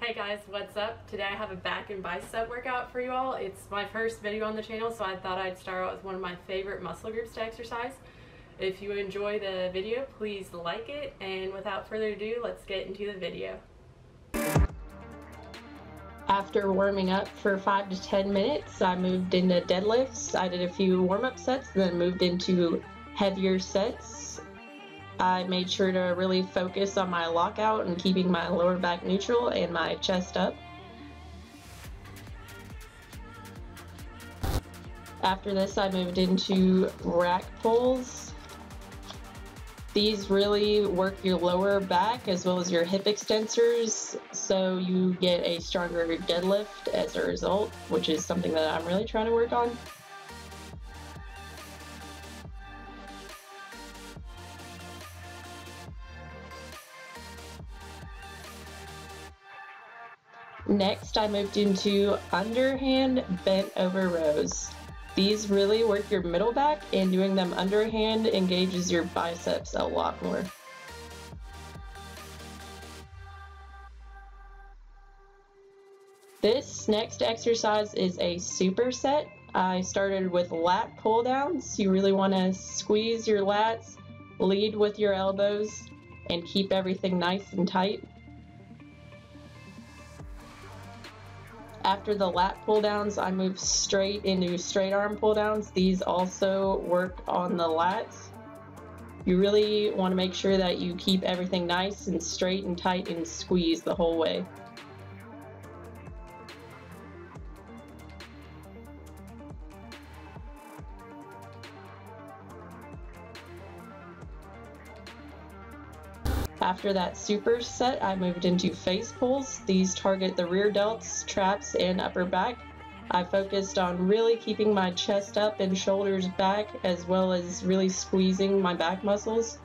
Hey guys, what's up? Today I have a back and bicep workout for you all. It's my first video on the channel, so I thought I'd start out with one of my favorite muscle groups to exercise. If you enjoy the video, please like it, and without further ado, let's get into the video. After warming up for 5 to 10 minutes, I moved into deadlifts. I did a few warm-up sets, then moved into heavier sets. I made sure to really focus on my lockout and keeping my lower back neutral and my chest up. After this, I moved into rack pulls. These really work your lower back as well as your hip extensors, so you get a stronger deadlift as a result, which is something that I'm really trying to work on. Next, I moved into underhand bent over rows. These really work your middle back, and doing them underhand engages your biceps a lot more. This next exercise is a superset. I started with lat pull downs. You really want to squeeze your lats, lead with your elbows, and keep everything nice and tight. After the lat pull downs, I move straight into straight arm pull downs. These also work on the lats. You really want to make sure that you keep everything nice and straight and tight and squeeze the whole way. After that super set, I moved into face pulls. These target the rear delts, traps, and upper back. I focused on really keeping my chest up and shoulders back, as well as really squeezing my back muscles.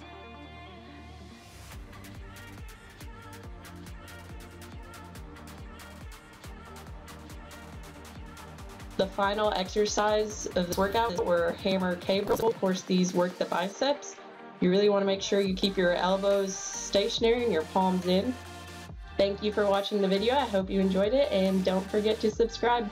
The final exercise of this workout were hammer cable. Of course, these work the biceps. You really want to make sure you keep your elbows stationary and your palms in. Thank you for watching the video. I hope you enjoyed it, and don't forget to subscribe.